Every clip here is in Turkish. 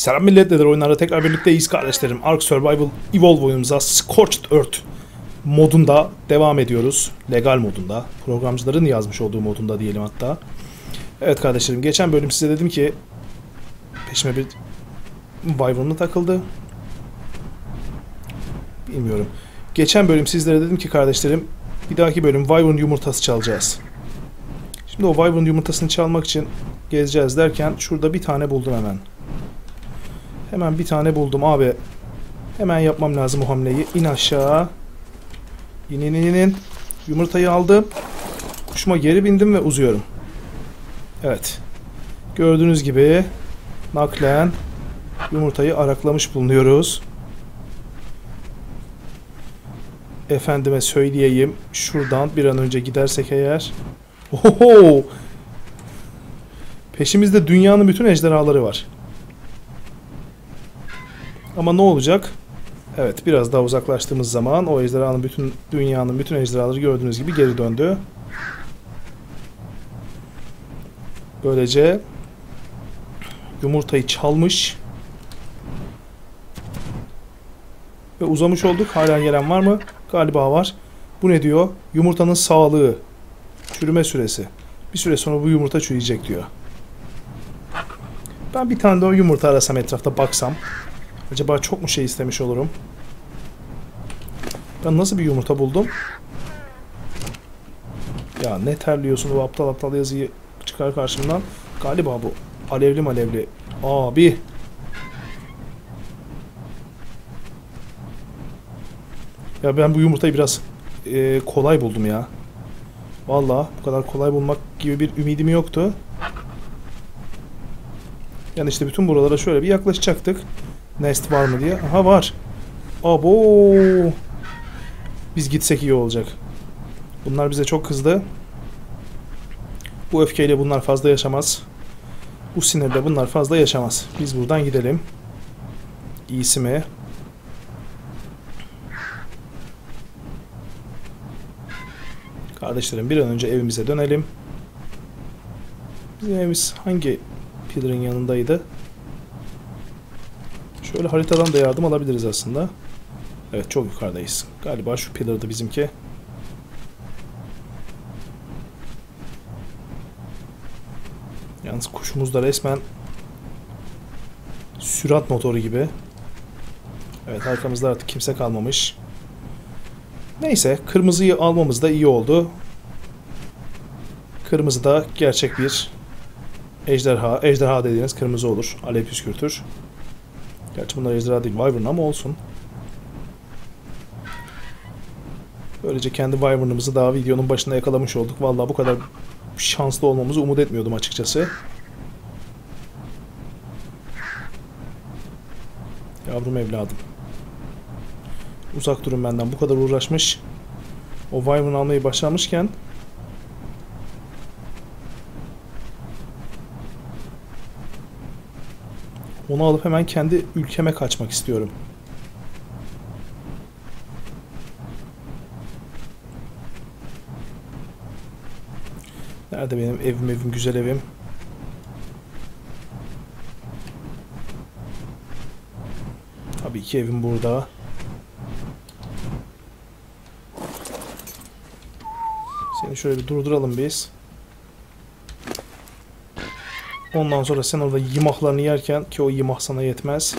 Selam millet, DeDeliOyunlar'la tekrar birlikteyiz kardeşlerim. Ark Survival Evolve oyunumuza Scorched Earth modunda devam ediyoruz. Legal modunda. Programcıların yazmış olduğu modunda diyelim hatta. Evet kardeşlerim, geçen bölüm size dedim ki peşime bir Wyvern'la takıldı. Bilmiyorum. Geçen bölüm sizlere dedim ki kardeşlerim, bir dahaki bölüm Wyvern yumurtası çalacağız. Şimdi o Wyvern yumurtasını çalmak için gezeceğiz derken şurada bir tane buldum hemen. Hemen bir tane buldum abi. Hemen yapmam lazım o hamleyi. İn aşağı. İn. Yumurtayı aldım. Kuşuma geri bindim ve uzuyorum. Evet. Gördüğünüz gibi naklen yumurtayı araklamış bulunuyoruz. Efendime söyleyeyim. Şuradan bir an önce gidersek eğer. Oho! Peşimizde dünyanın bütün ejderhaları var. Ama ne olacak? Evet, biraz daha uzaklaştığımız zaman o ejderhanın bütün, dünyanın bütün ejderhaları gördüğünüz gibi geri döndü. Böylece yumurtayı çalmış ve uzamış olduk. Hala gelen var mı? Galiba var. Bu ne diyor? Yumurtanın sağlığı. Çürüme süresi. Bir süre sonra bu yumurta çürüyecek diyor. Ben bir tane daha yumurta arasam, etrafta baksam. Acaba çok mu şey istemiş olurum? Ben nasıl bir yumurta buldum? Ya ne terliyorsun, bu aptal aptal yazıyı çıkar karşımdan. Galiba bu alevli malevli. Abi. Ya ben bu yumurtayı biraz kolay buldum ya. Vallahi bu kadar kolay bulmak gibi bir ümidim yoktu. Yani işte bütün buralara şöyle bir yaklaşacaktık. Nest var mı diye. Aha var. Abo. Biz gitsek iyi olacak. Bunlar bize çok kızdı. Bu öfkeyle bunlar fazla yaşamaz. Bu sinirle bunlar fazla yaşamaz. Biz buradan gidelim. İyisi mi? Kardeşlerim bir an önce evimize dönelim. Bizim evimiz hangi pillar'ın yanındaydı? Şöyle haritadan da yardım alabiliriz aslında. Evet, çok yukarıdayız. Galiba şu pillar'dı bizimki. Yalnız kuşumuz da resmen sürat motoru gibi. Evet, arkamızda artık kimse kalmamış. Neyse, kırmızıyı almamız da iyi oldu. Kırmızı da gerçek bir ejderha. Ejderha dediğiniz kırmızı olur. Alev püskürtür. Gerçi bunlar ejderha değil, Wyvern ama olsun. Böylece kendi Wyvern'ımızı daha videonun başına yakalamış olduk. Vallahi bu kadar şanslı olmamızı umut etmiyordum açıkçası. Yavrum evladım. Uzak durun benden. Bu kadar uğraşmış. O Wyvern almayı başarmışken onu alıp hemen kendi ülkeme kaçmak istiyorum. Nerede benim evim, güzel evim? Tabii ki evim burada. Seni şöyle bir durduralım biz. Ondan sonra sen orada yemahlarını yerken, ki o yemah sana yetmez.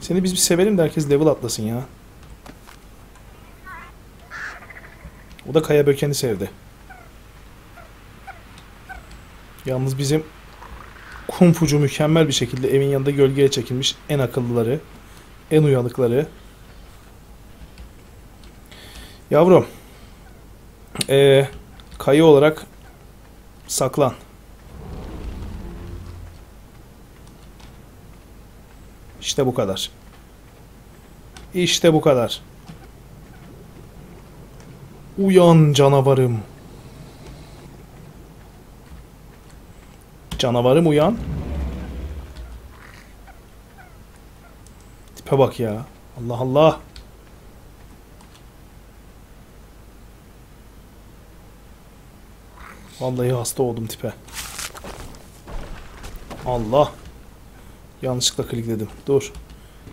Seni biz bir sevelim de herkes level atlasın ya. O da kaya bökeni sevdi. Yalnız bizim kumfucu mükemmel bir şekilde evin yanında gölgeye çekilmiş, en akıllıları, en uyanıkları. Yavrum. Kayı olarak saklan. İşte bu kadar. İşte bu kadar. Uyan canavarım. Canavarım uyan. Tipe bak ya. Allah Allah. Vallahi hasta oldum tipe. Allah. Yanlışlıkla klikledim. Dur.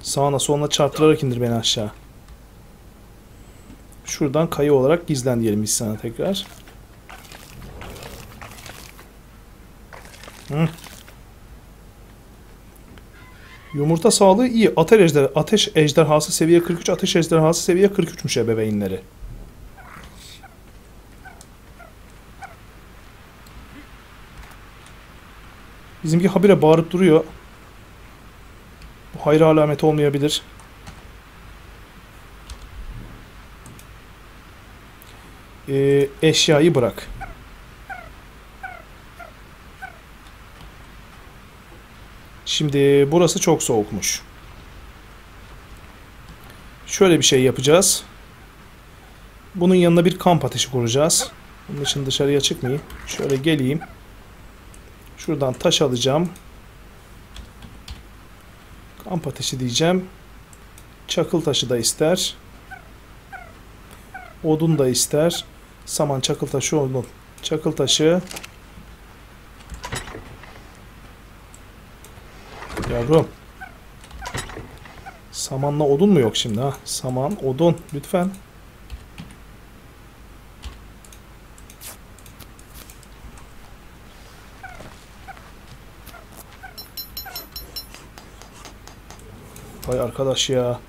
Sağına soluna çarptırarak indir beni aşağı. Şuradan kayı olarak gizlen diyelim biz sana tekrar. Hı. Yumurta sağlığı iyi. Ateş ejderhası seviye 43. Ateş ejderhası seviye 43'müş ebeveynleri. Bizimki habire bağırıp duruyor. Bu hayra alamet olmayabilir. Eşyayı bırak. Şimdi burası çok soğukmuş. Şöyle bir şey yapacağız. Bunun yanına bir kamp ateşi kuracağız. Bunun için dışarıya çıkmayayım. Şöyle geleyim. Şuradan taş alacağım. Kamp ateşi diyeceğim. Çakıl taşı da ister. Odun da ister. Saman, çakıl taşı, odun. Çakıl taşı. Yavrum. Samanla odun mu yok şimdi ha? Saman, odun lütfen. Vay arkadaş ya.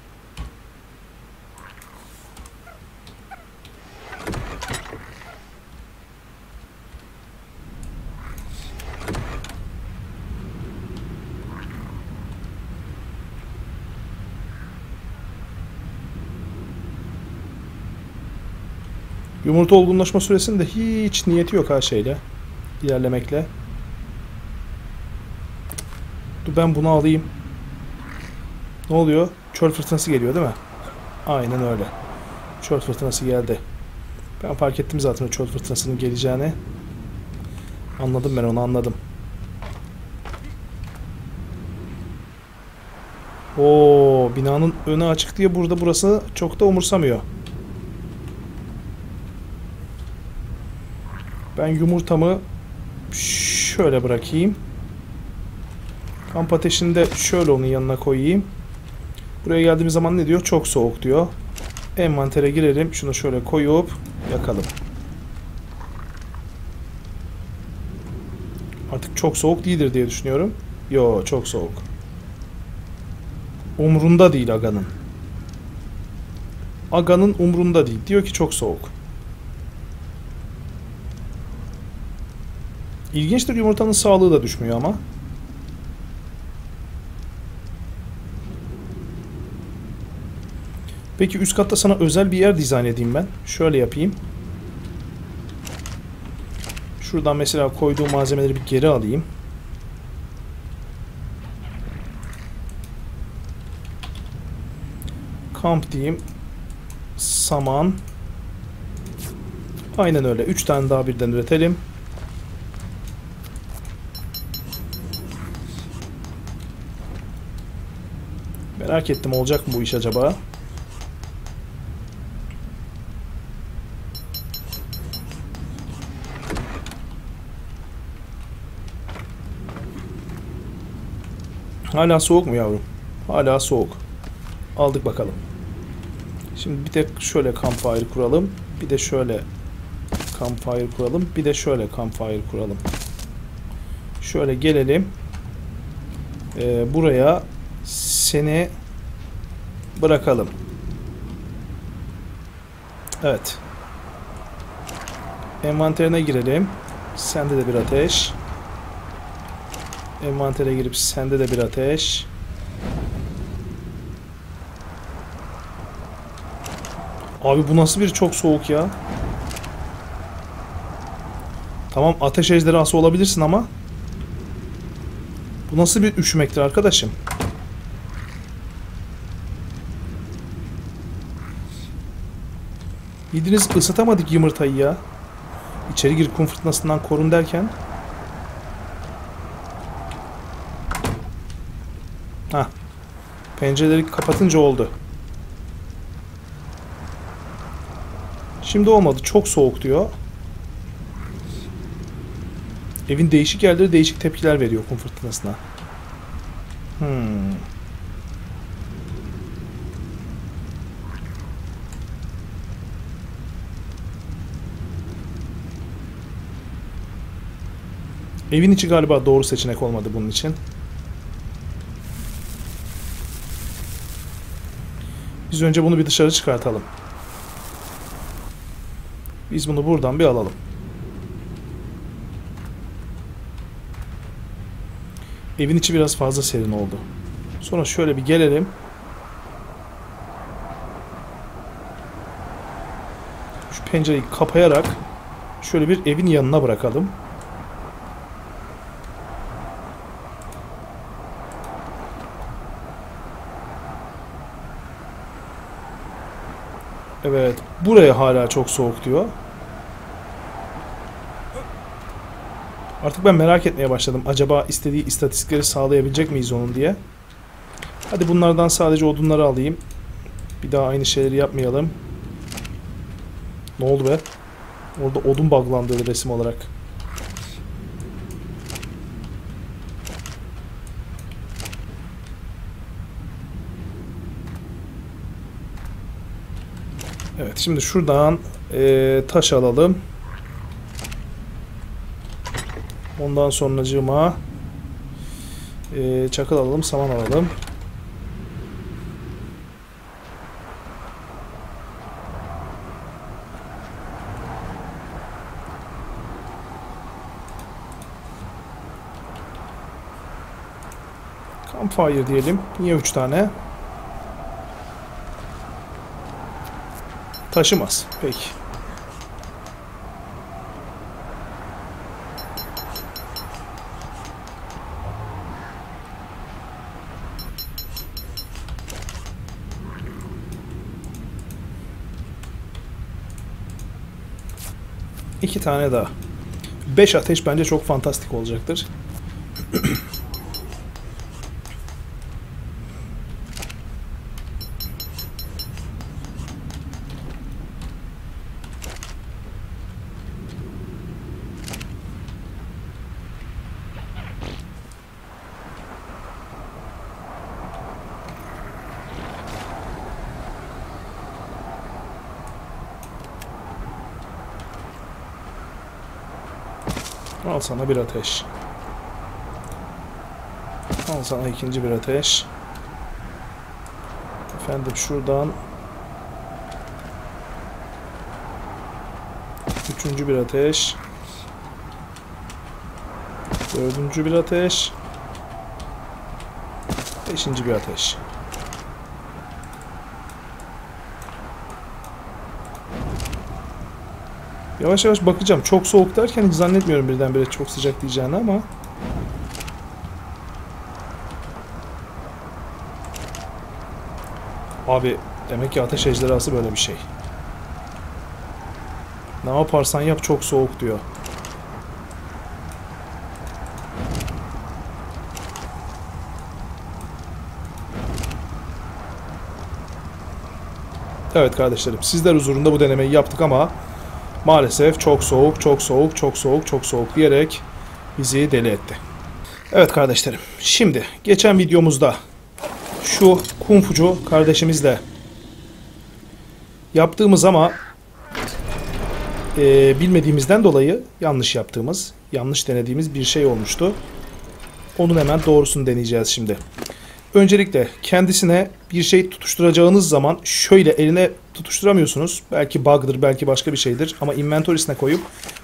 Yumurta olgunlaşma süresinde hiç niyeti yok ha şeyle. İlerlemekle. Dur ben bunu alayım. Ne oluyor? Çöl fırtınası geliyor değil mi? Aynen öyle. Çöl fırtınası geldi. Ben fark ettim zaten çöl fırtınasının geleceğini. Anladım, ben onu anladım. Oo, binanın önü açık diye burada burası çok da umursamıyor. Ben yumurtamı şöyle bırakayım. Kamp ateşini de şöyle onun yanına koyayım. Buraya geldiğimiz zaman ne diyor? Çok soğuk diyor. Envantere girelim. Şunu şöyle koyup yakalım. Artık çok soğuk değildir diye düşünüyorum. Yo, çok soğuk. Umrunda değil aganın. Aganın umrunda değil. Diyor ki çok soğuk. İlginçtir, yumurtanın sağlığı da düşmüyor ama. Peki üst katta sana özel bir yer dizayn edeyim ben. Şöyle yapayım. Şuradan mesela koyduğum malzemeleri bir geri alayım. Kamp diyeyim. Saman. Aynen öyle. 3 tane daha birden üretelim. Merak ettim, olacak mı bu iş acaba? Hala soğuk mu yavrum? Hala soğuk. Aldık bakalım. Şimdi bir tek şöyle campfire kuralım. Bir de şöyle campfire kuralım. Bir de şöyle campfire kuralım. Şöyle gelelim. Buraya seni bırakalım. Evet. Envanterine girelim. Sende de bir ateş. Envantere girip sende de bir ateş. Abi bu nasıl bir çok soğuk ya? Tamam, ateş ejderhası olabilirsin ama bu nasıl bir üşümektir arkadaşım? Yediniz, ısıtamadık yumurtayı ya. İçeri gir, kum fırtınasından korun derken. Ha, pencereleri kapatınca oldu. Şimdi olmadı. Çok soğuk diyor. Evin değişik yerleri değişik tepkiler veriyor kum fırtınasına. Evin içi galiba doğru seçenek olmadı bunun için. Biz önce bunu bir dışarı çıkartalım. Biz bunu buradan bir alalım. Evin içi biraz fazla serin oldu. Sonra şöyle bir gelelim. Şu pencereyi kapayarak şöyle bir evin yanına bırakalım. Evet, buraya hala çok soğuk diyor. Artık ben merak etmeye başladım. Acaba istediği istatistikleri sağlayabilecek miyiz onun diye. Hadi bunlardan sadece odunları alayım. Bir daha aynı şeyleri yapmayalım. Ne oldu be? Orada odun buglandı resim olarak. Evet, şimdi şuradan taş alalım. Ondan sonracığıma çakıl alalım, saman alalım. Campfire diyelim. Niye 3 tane? Taşımaz. Peki. İki tane daha. 5 ateş bence çok fantastik olacaktır. Al sana bir ateş. Al sana ikinci bir ateş. Efendim şuradan üçüncü bir ateş. Dördüncü bir ateş. Beşinci bir ateş. Yavaş yavaş bakacağım. Çok soğuk derken hiç zannetmiyorum birdenbire çok sıcak diyeceğini ama. Abi demek ki ateş ejderhası böyle bir şey. Ne yaparsan yap çok soğuk diyor. Evet kardeşlerim, sizler huzurunda bu denemeyi yaptık ama maalesef çok soğuk, çok soğuk, çok soğuk, çok soğuk diyerek bizi deli etti. Evet kardeşlerim, şimdi geçen videomuzda şu kumfucu kardeşimizle yaptığımız ama bilmediğimizden dolayı yanlış denediğimiz bir şey olmuştu. Onun hemen doğrusunu deneyeceğiz şimdi. Öncelikle kendisine bir şey tutuşturacağınız zaman şöyle eline tutuşturamıyorsunuz. Belki bug'dır, belki başka bir şeydir ama inventory'sine koyup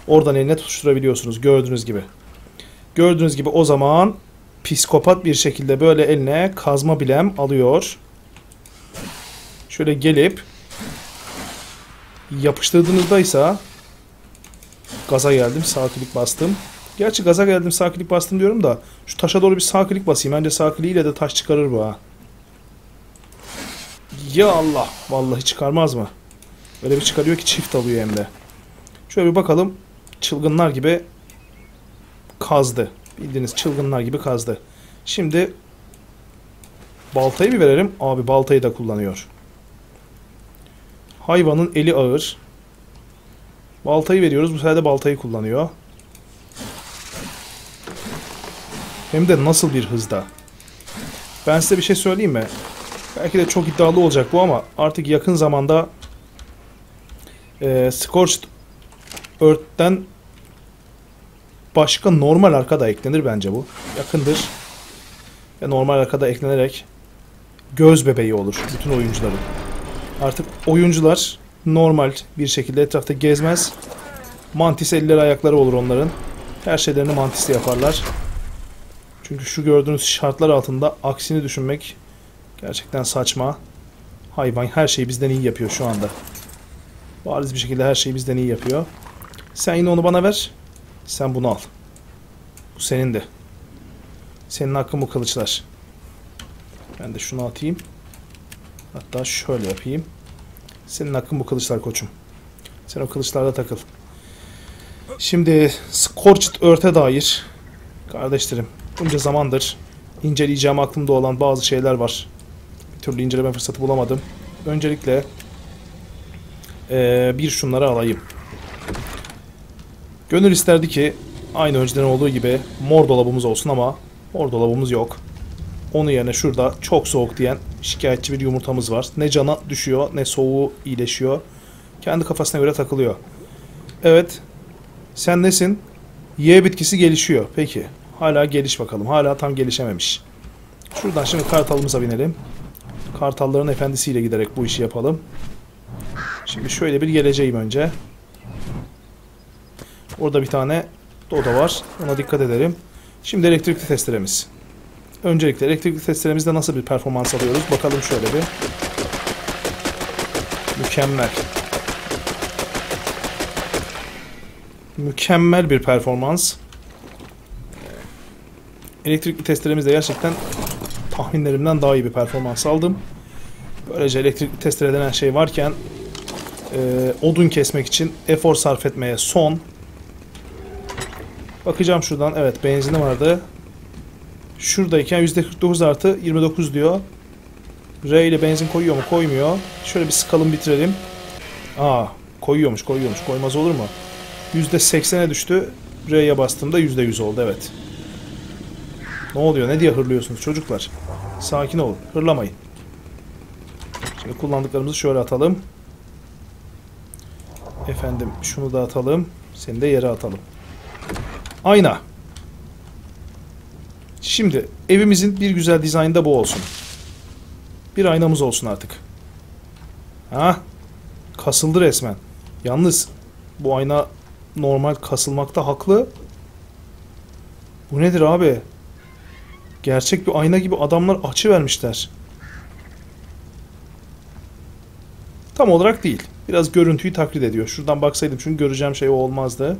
oradan eline tutuşturabiliyorsunuz gördüğünüz gibi. Gördüğünüz gibi o zaman psikopat bir şekilde böyle eline kazma bilem alıyor. Şöyle gelip yapıştırdığınızdaysa gaza geldim, sağ klik bastım. Gerçi gaza geldim, sağ klik bastım diyorum da şu taşa doğru bir sağ klik basayım. Bence sağ kliğiyle de taş çıkarır bu ha. Ya Allah! Vallahi çıkarmaz mı? Öyle bir çıkarıyor ki çift alıyor hem de. Şöyle bir bakalım. Çılgınlar gibi kazdı. Bildiğiniz çılgınlar gibi kazdı. Şimdi baltayı bir verelim. Abi baltayı da kullanıyor. Hayvanın eli ağır. Baltayı veriyoruz. Bu sefer de baltayı kullanıyor. Hem de nasıl bir hızda. Ben size bir şey söyleyeyim mi? Belki de çok iddialı olacak bu ama artık yakın zamanda Scorched Earth'ten başka normal arka da eklenir bence bu. Yakındır. Ve normal arka da eklenerek göz bebeği olur bütün oyuncuların. Artık oyuncular normal bir şekilde etrafta gezmez. Mantis elleri ayakları olur onların. Her şeylerini mantisle yaparlar. Çünkü şu gördüğünüz şartlar altında aksini düşünmek gerçekten saçma. Hayvan her şeyi bizden iyi yapıyor şu anda. Bariz bir şekilde her şeyi bizden iyi yapıyor. Sen yine onu bana ver. Sen bunu al. Bu senin de. Senin hakkın bu kılıçlar. Ben de şunu atayım. Hatta şöyle yapayım. Senin hakkın bu kılıçlar koçum. Sen o kılıçlarda takıl. Şimdi Scorched Earth'e dair kardeşlerim bunca zamandır inceleyeceğim aklımda olan bazı şeyler var. Bir türlü inceleme fırsatı bulamadım. Öncelikle bir şunları alayım. Gönül isterdi ki aynı önceden olduğu gibi mor dolabımız olsun ama mor dolabımız yok. Onun yerine şurada çok soğuk diyen şikayetçi bir yumurtamız var. Ne cana düşüyor ne soğuğu iyileşiyor. Kendi kafasına göre takılıyor. Evet. Sen nesin? Y bitkisi gelişiyor. Peki. Hala geliş bakalım. Hala tam gelişememiş. Şuradan şimdi kartalımıza binelim. Kartalların efendisiyle giderek bu işi yapalım. Şimdi şöyle bir geleceğim önce. Orada bir tane Dodo var. Ona dikkat edelim. Şimdi elektrikli testeremiz. Öncelikle elektrikli testeremizde nasıl bir performans alıyoruz? Bakalım şöyle bir. Mükemmel. Mükemmel bir performans. Elektrikli testeremizde gerçekten tahminlerimden daha iyi bir performans aldım. Böylece elektrikli testere denen şey varken odun kesmek için efor sarf etmeye son. Bakacağım şuradan. Evet benzinim vardı. Şuradayken %49 artı 29 diyor. R ile benzin koyuyor mu? Koymuyor. Şöyle bir sıkalım bitirelim. Aa koyuyormuş koyuyormuş. Koymaz olur mu? %80'e düştü. R'ye bastığımda %100 oldu. Evet. Ne oluyor? Ne diye hırlıyorsunuz çocuklar? Sakin olun. Hırlamayın. Şimdi kullandıklarımızı şöyle atalım. Efendim şunu da atalım. Seni de yere atalım. Ayna. Şimdi evimizin bir güzel dizaynı da bu olsun. Bir aynamız olsun artık. Ha? Kasıldı resmen. Yalnız bu ayna normal kasılmakta haklı. Bu nedir abi? Gerçek bir ayna gibi adamlar açı vermişler. Tam olarak değil. Biraz görüntüyü taklit ediyor. Şuradan baksaydım çünkü göreceğim şey o olmazdı.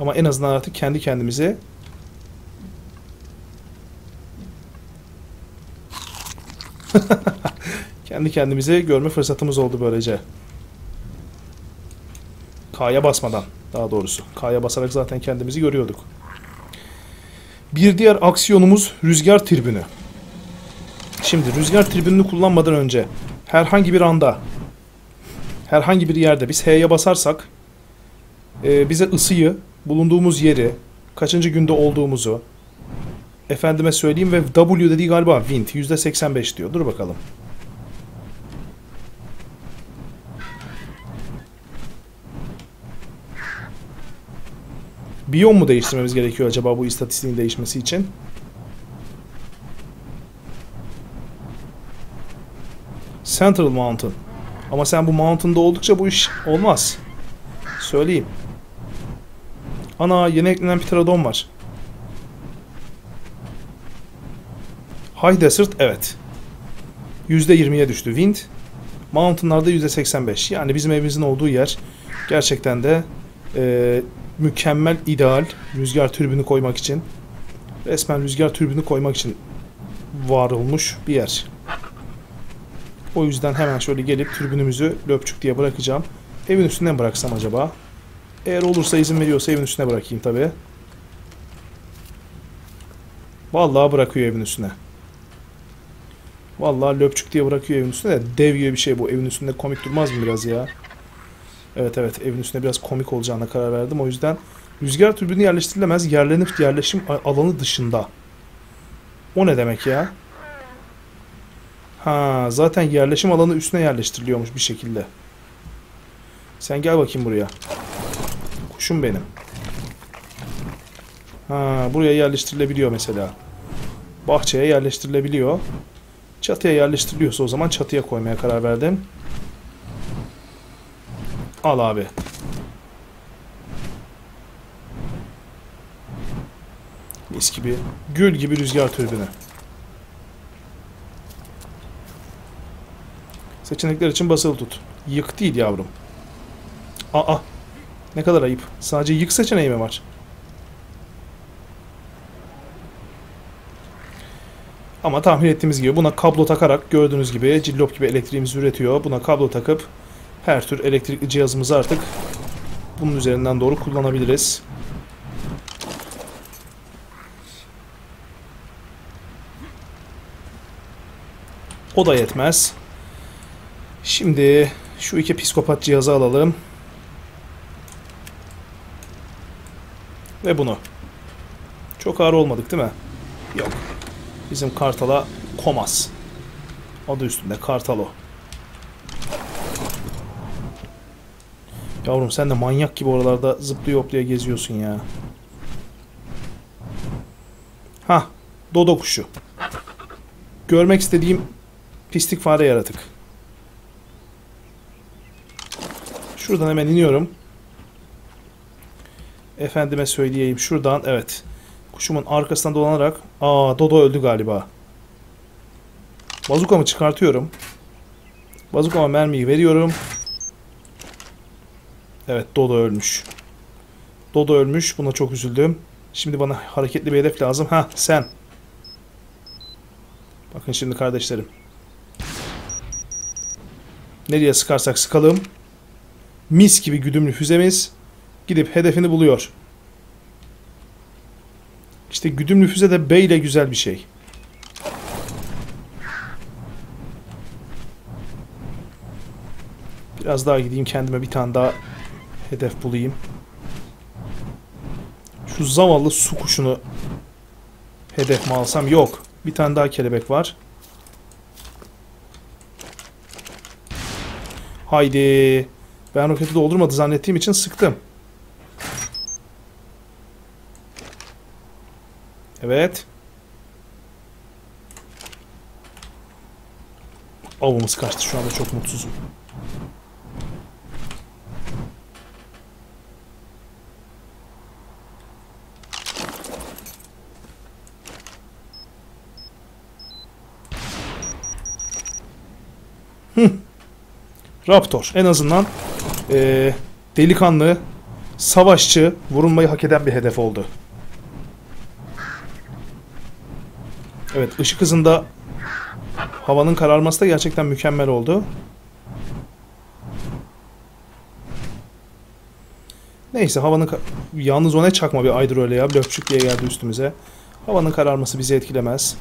Ama en azından artık kendi kendimizi kendi kendimizi görme fırsatımız oldu böylece. K'ya basmadan daha doğrusu. K'ya basarak zaten kendimizi görüyorduk. Bir diğer aksiyonumuz rüzgar türbini. Şimdi rüzgar türbinini kullanmadan önce herhangi bir anda herhangi bir yerde biz H'ye basarsak bize ısıyı, bulunduğumuz yeri, kaçıncı günde olduğumuzu efendime söyleyeyim ve W dediği galiba wind. %85 diyor. Dur bakalım. Biyom mu değiştirmemiz gerekiyor acaba bu istatistiğin değişmesi için? Central Mountain. Ama sen bu mountain'da oldukça bu iş olmaz. Söyleyeyim. Ana yeni eklenen Pterodon var. High Desert evet. %20'ye düştü wind. Mountain'larda %85. Yani bizim evimizin olduğu yer gerçekten de mükemmel ideal rüzgar türbini koymak için. Resmen rüzgar türbini koymak için var olmuş bir yer. O yüzden hemen şöyle gelip türbinimizi löpçük diye bırakacağım. Evin üstüne mi bıraksam acaba? Eğer olursa izin veriyorsa evin üstüne bırakayım tabi. Vallahi bırakıyor evin üstüne. Vallahi löpçük diye bırakıyor evin üstüne de dev gibi bir şey bu. Evin üstünde komik durmaz mı biraz ya? Evet, evin üstüne biraz komik olacağına karar verdim. O yüzden rüzgar türbini yerleştirilemez. Yerleşim alanı dışında. O ne demek ya? Ha, zaten yerleşim alanı üstüne yerleştiriliyormuş bir şekilde. Sen gel bakayım buraya. Kuşum benim. Ha, buraya yerleştirilebiliyor mesela. Bahçeye yerleştirilebiliyor. Çatıya yerleştiriliyorsa o zaman çatıya koymaya karar verdim. Al abi. Mis gibi, gül gibi rüzgar türbini. Seçenekler için basılı tut. Yık değil yavrum. Aa. Ne kadar ayıp. Sadece yık seçeneği mi var? Ama tahmin ettiğimiz gibi buna kablo takarak, gördüğünüz gibi cillop gibi elektriğimizi üretiyor. Buna kablo takıp her tür elektrikli cihazımızı artık bunun üzerinden doğru kullanabiliriz. O da yetmez. Şimdi şu iki psikopat cihazı alalım. Ve bunu. Çok ağır olmadık değil mi? Yok. Bizim kartala komaz. Adı üstünde kartal o. Yavrum sen de manyak gibi oralarda zıplıyor hoplaya geziyorsun ya. Hah. Dodo kuşu. Görmek istediğim pislik fare yaratık. Şuradan hemen iniyorum. Efendime söyleyeyim. Şuradan evet. Kuşumun arkasından dolanarak. Aa, Dodo öldü galiba. Bazukamı çıkartıyorum. Bazukama mermiyi veriyorum. Evet, Dodo ölmüş. Dodo ölmüş. Buna çok üzüldüm. Şimdi bana hareketli bir hedef lazım. Ha, sen. Bakın şimdi kardeşlerim. Nereye sıkarsak sıkalım. Mis gibi güdümlü füzemiz gidip hedefini buluyor. İşte güdümlü füze de beyle güzel bir şey. Biraz daha gideyim, kendime bir tane daha hedef bulayım. Şu zavallı su kuşunu hedef mi alsam? Yok. Bir tane daha kelebek var. Haydi. Ben roketi doldurmadı zannettiğim için sıktım. Evet. Avımız kaçtı. Şu anda çok mutsuzum. Raptor. En azından delikanlı, savaşçı, vurulmayı hak eden bir hedef oldu. Evet, ışık hızında havanın kararması da gerçekten mükemmel oldu. Neyse, havanın... Yalnız o ne çakma bir aydır öyle ya. Löpçük diye geldi üstümüze. Havanın kararması bizi etkilemez.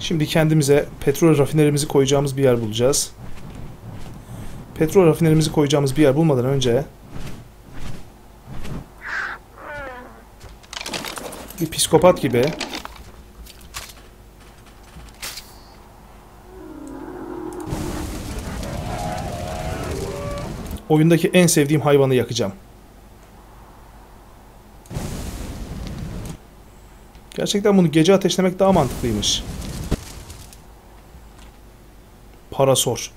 Şimdi kendimize petrol rafinerimizi koyacağımız bir yer bulacağız. Petrol rafinerimizi koyacağımız bir yer bulmadan önce bir psikopat gibi oyundaki en sevdiğim hayvanı yakacağım. Gerçekten bunu gece ateşlemek daha mantıklıymış. Parasor.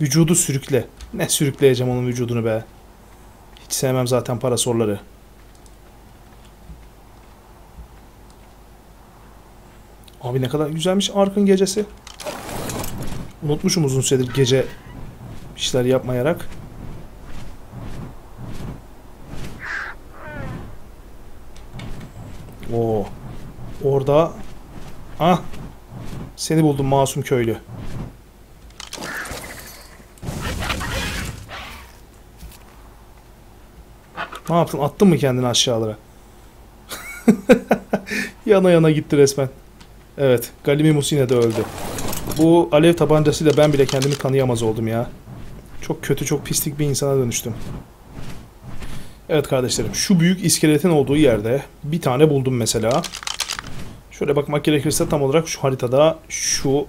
Vücudu sürükle. Ne sürükleyeceğim onun vücudunu be. Hiç sevmem zaten parasorları. Abi ne kadar güzelmiş Ark'ın gecesi. Unutmuşum uzun süredir gece bir şeyler yapmayarak. Oo. Orada. Ah. Seni buldum masum köylü. Ne yaptın? Attın mı kendini aşağılara? Yana yana gitti resmen. Evet. Galimimus yine de öldü. Bu alev tabancasıyla ben bile kendimi tanıyamaz oldum ya. Çok kötü, çok pislik bir insana dönüştüm. Evet kardeşlerim. Şu büyük iskeletin olduğu yerde bir tane buldum mesela. Şöyle bakmak gerekirse tam olarak şu haritada şu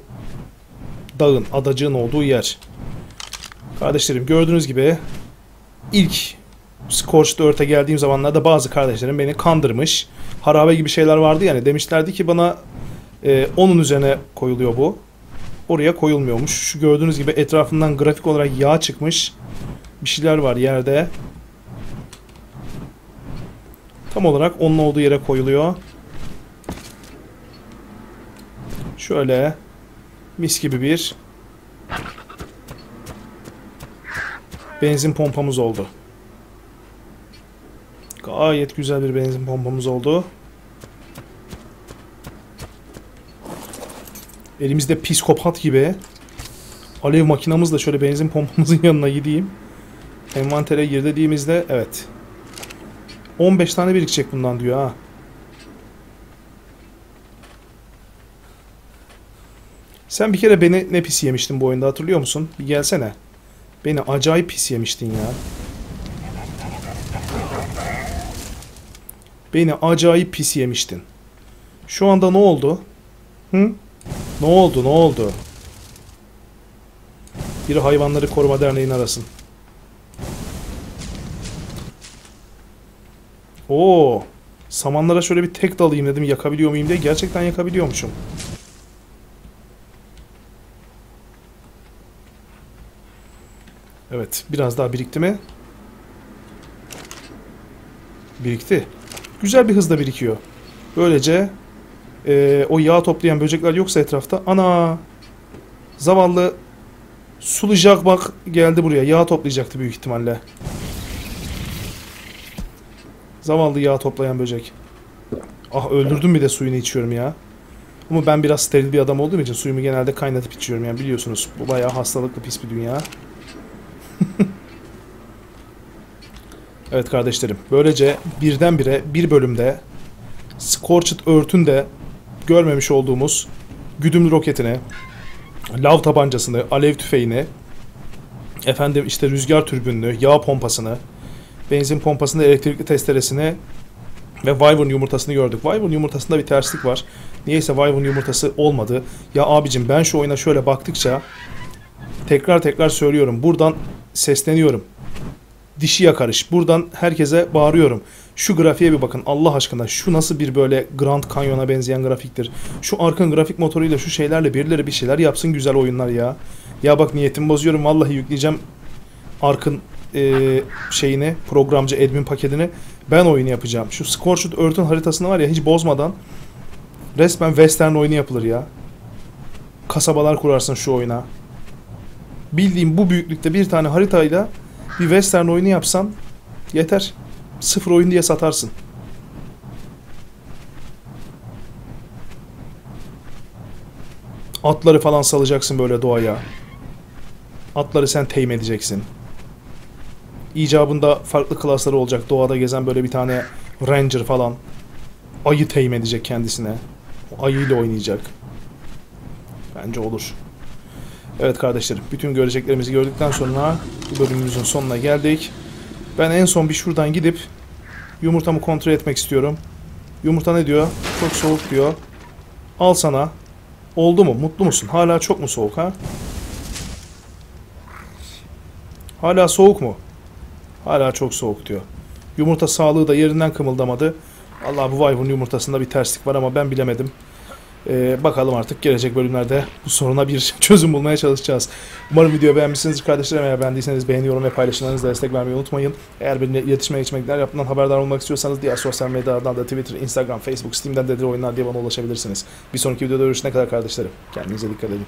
dağın, adacığın olduğu yer. Kardeşlerim gördüğünüz gibi ilk Scorched Earth'e geldiğim zamanlarda bazı kardeşlerim beni kandırmış. Harabe gibi şeyler vardı yani, demişlerdi ki bana onun üzerine koyuluyor bu. Oraya koyulmuyormuş. Şu gördüğünüz gibi etrafından grafik olarak yağ çıkmış. Bir şeyler var yerde. Tam olarak onun olduğu yere koyuluyor. Şöyle mis gibi bir benzin pompamız oldu. Gayet güzel bir benzin pompamız oldu. Elimizde psikopat gibi alev makinamızla şöyle benzin pompamızın yanına gideyim. Envantere gir dediğimizde evet. 15 tane birikecek bundan diyor ha. Sen bir kere beni ne pis yemiştin bu oyunda, hatırlıyor musun? Bir gelsene. Beni acayip pis yemiştin ya. Beni acayip pis yemiştin. Şu anda ne oldu? Hı? Ne oldu? Ne oldu? Biri Hayvanları Koruma Derneği'ni arasın. Oo, samanlara şöyle bir tek dalayım dedim. Yakabiliyor muyum diye. Gerçekten yakabiliyormuşum. Evet. Biraz daha birikti mi? Birikti. Güzel bir hızla birikiyor. Böylece o yağ toplayan böcekler yoksa etrafta. Ana! Zavallı sulayacak bak geldi buraya. Yağ toplayacaktı büyük ihtimalle. Zavallı yağ toplayan böcek. Ah öldürdüm, bir de suyunu içiyorum ya. Ama ben biraz steril bir adam olduğum için suyumu genelde kaynatıp içiyorum. Yani biliyorsunuz bu bayağı hastalıklı pis bir dünya. Evet kardeşlerim. Böylece birdenbire bir bölümde Scorched Earth'ün de görmemiş olduğumuz güdümlü roketini, lav tabancasını, alev tüfeğini, efendim işte rüzgar türbününü, yağ pompasını, benzin pompasını, elektrikli testeresini ve Wyvern yumurtasını gördük. Wyvern yumurtasında bir terslik var. Niyeyse Wyvern yumurtası olmadı. Ya abicim ben şu oyuna şöyle baktıkça tekrar söylüyorum. Buradan sesleniyorum. Dişiye karış. Buradan herkese bağırıyorum. Şu grafiğe bir bakın Allah aşkına. Şu nasıl bir böyle Grand Canyon'a benzeyen grafiktir. Şu Ark'ın grafik motoruyla şu şeylerle birileri bir şeyler yapsın güzel oyunlar ya. Ya bak niyetimi bozuyorum. Vallahi yükleyeceğim Ark'ın şeyini, programcı admin paketini. Ben oyunu yapacağım. Şu Scorched Earth'ün haritasını var ya hiç bozmadan resmen western oyunu yapılır ya. Kasabalar kurarsın şu oyuna. Bildiğim bu büyüklükte bir tane haritayla bir western oyunu yapsan yeter. Sıfır oyun diye satarsın. Atları falan salacaksın böyle doğaya. Atları sen tame edeceksin. İcabında farklı klasları olacak. Doğada gezen böyle bir tane ranger falan. Ayı tame edecek kendisine. O ayıyla oynayacak. Bence olur. Evet kardeşlerim. Bütün göreceklerimizi gördükten sonra bu bölümümüzün sonuna geldik. Ben en son bir şuradan gidip yumurtamı kontrol etmek istiyorum. Yumurta ne diyor? Çok soğuk diyor. Al sana. Oldu mu? Mutlu musun? Hala çok mu soğuk ha? Hala soğuk mu? Hala çok soğuk diyor. Yumurta sağlığı da yerinden kımıldamadı. Allah, bu Wyvern yumurtasında bir terslik var ama ben bilemedim. Bakalım artık gelecek bölümlerde bu soruna bir çözüm bulmaya çalışacağız. Umarım videoyu beğenmişsinizdir kardeşlerim. Eğer beğendiyseniz beğeni, yorum ve paylaşımlarınızla destek vermeyi unutmayın. Eğer benimle iletişime geçmekler yapımdan haberdar olmak istiyorsanız diğer sosyal medyalardan da Twitter, Instagram, Facebook, Steam'den DeDeliOyunlar diye bana ulaşabilirsiniz. Bir sonraki videoda görüşene kadar kardeşlerim. Kendinize dikkat edin.